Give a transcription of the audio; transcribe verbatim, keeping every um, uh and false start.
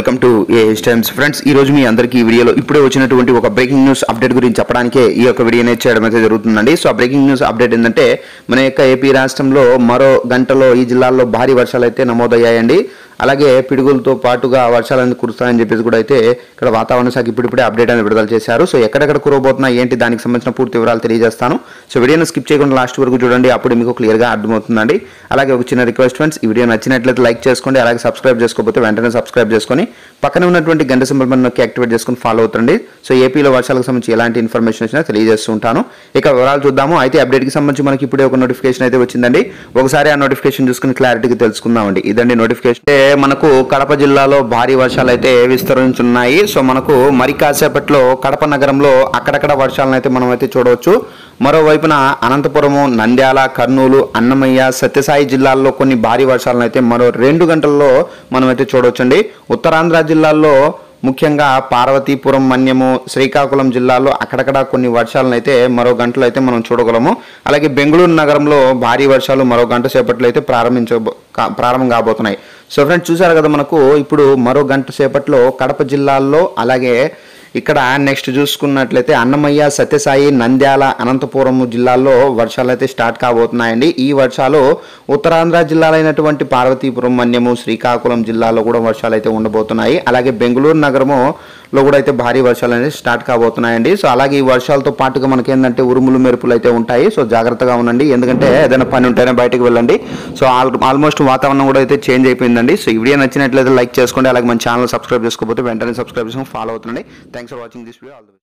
Welcome to A Times friends. ఈ రోజు మీ అందరికీ ఈ వీడియోలో ఇప్పుడే వచ్చినటువంటి ఒక బ్రేకింగ్ న్యూస్ అప్డేట్ గురించి చెప్పడానికే ఈ యొక్క వీడియోనే చేయడం అయితే జరుగుతుందండి. సో ఆ బ్రేకింగ్ న్యూస్ అప్డేట్ ఏంటంటే మన యొక్క ఏపీ రాష్ట్రంలో మరో గంటలో ఈ జిల్లాల్లో భారీ వర్షాలు అయితే నమోదయ్యాయండి. అలాగే పిడుగులతో పాటుగా వర్షాలు కురుస్తాయని చెప్పేసి కూడా అయితే ఇక్కడ వాతావరణ శాఖ ఇప్పుడిప్పుడే అప్డేట్ అనేది విడుదల చేశారు. సో ఎక్కడెక్కడ కురబోతున్నా ఏంటి దానికి సంబంధించిన పూర్తి వివరాలు తెలియజేస్తాను. సో వీడియోను స్కిప్ చేయకుండా లాస్ట్ వరకు చూడండి, అప్పుడు మీకు క్లియర్గా అర్థమవుతుందండి. అలాగే ఒక చిన్న రిక్వెస్ట్ ఫ్రెండ్స్, ఈ వీడియో నచ్చినట్లయితే లైక్ చేసుకోండి, అలాగే సబ్స్క్రైబ్ చేసుకోకపోతే వెంటనే సబ్స్క్రైబ్ చేసుకొని పక్కన ఉన్నటువంటి గంట సింబల్ మనం నొక్కి యాక్టివేట్ చేసుకుని ఫాలో అవుతుంది. సో ఏపీలో వర్షాలకు సంబంధించి ఎలాంటి ఇన్ఫర్మేషన్ వచ్చినా తెలియజేస్తుంటాను. ఇక వివరాలు చూద్దాము. అయితే అప్డేట్కి సంబంధించి మనకి ఇప్పుడే ఒక నోటిఫికేషన్ అయితే వచ్చిందండి. ఒకసారి ఆ నోటిఫికేషన్ చూసుకుని క్లారిటీగా తెలుసుకుందామండి. ఇదండి నోటిఫికేషన్. మనకు కడప జిల్లాలో భారీ వర్షాలు అయితే విస్తరించున్నాయి. సో మనకు మరి కాసేపట్లో కడప నగరంలో అక్కడక్కడ వర్షాలను అయితే మనం అయితే చూడవచ్చు. మరోవైపున అనంతపురము, నంద్యాల, కర్నూలు, అన్నమయ్య, సత్యసాయి జిల్లాల్లో కొన్ని భారీ వర్షాలను అయితే మరో రెండు గంటల్లో మనమైతే చూడవచ్చండి. ఉత్తరాంధ్ర జిల్లాల్లో ముఖ్యంగా పార్వతీపురం, మన్యము, శ్రీకాకుళం జిల్లాల్లో అక్కడక్కడ కొన్ని వర్షాలను అయితే మరో గంటలో అయితే మనం చూడగలము. అలాగే బెంగళూరు నగరంలో భారీ వర్షాలు మరో గంట సేపట్లో అయితే ప్రారంభించ ప్రారంభం కాబోతున్నాయి. సో ఫ్రెండ్స్ చూసారు కదా, మనకు ఇప్పుడు మరో గంట సేపట్లో కడప జిల్లాల్లో, అలాగే ఇక్కడ నెక్స్ట్ చూసుకున్నట్లయితే అన్నమయ్య, సత్యసాయి, నంద్యాల, అనంతపురం జిల్లాల్లో వర్షాలు అయితే స్టార్ట్ కాబోతున్నాయండి. ఈ వర్షాలు ఉత్తరాంధ్ర జిల్లాలైనటువంటి పార్వతీపురం, మన్యము, శ్రీకాకుళం జిల్లాలో కూడా వర్షాలు అయితే ఉండబోతున్నాయి. అలాగే బెంగళూరు నగరంలో కూడా అయితే భారీ వర్షాలు అనేవి స్టార్ట్ కాబోతున్నాయండి. సో అలాగే ఈ వర్షాలతో పాటుగా మనకేంటంటే ఉరుములు మెరుపులు అయితే ఉంటాయి. సో జాగ్రత్తగా ఉండండి, ఎందుకంటే ఏదైనా పని ఉంటేనే బయటకు వెళ్ళండి. సో ఆల్ ఆల్మోస్ట్ వాతావరణం కూడా అయితే చేంజ్ అయిపోయిందండి. సో ఈ వీడియో నచ్చినట్లయితే లైక్ చేసుకోండి, అలాగే మన ఛానల్ సబ్స్క్రైబ్ చేసుకోకపోతే వెంటనే సబ్స్క్రైబ్ చేసుకుని ఫాలో అవుతుండండి. Thanks for watching this video. All the best.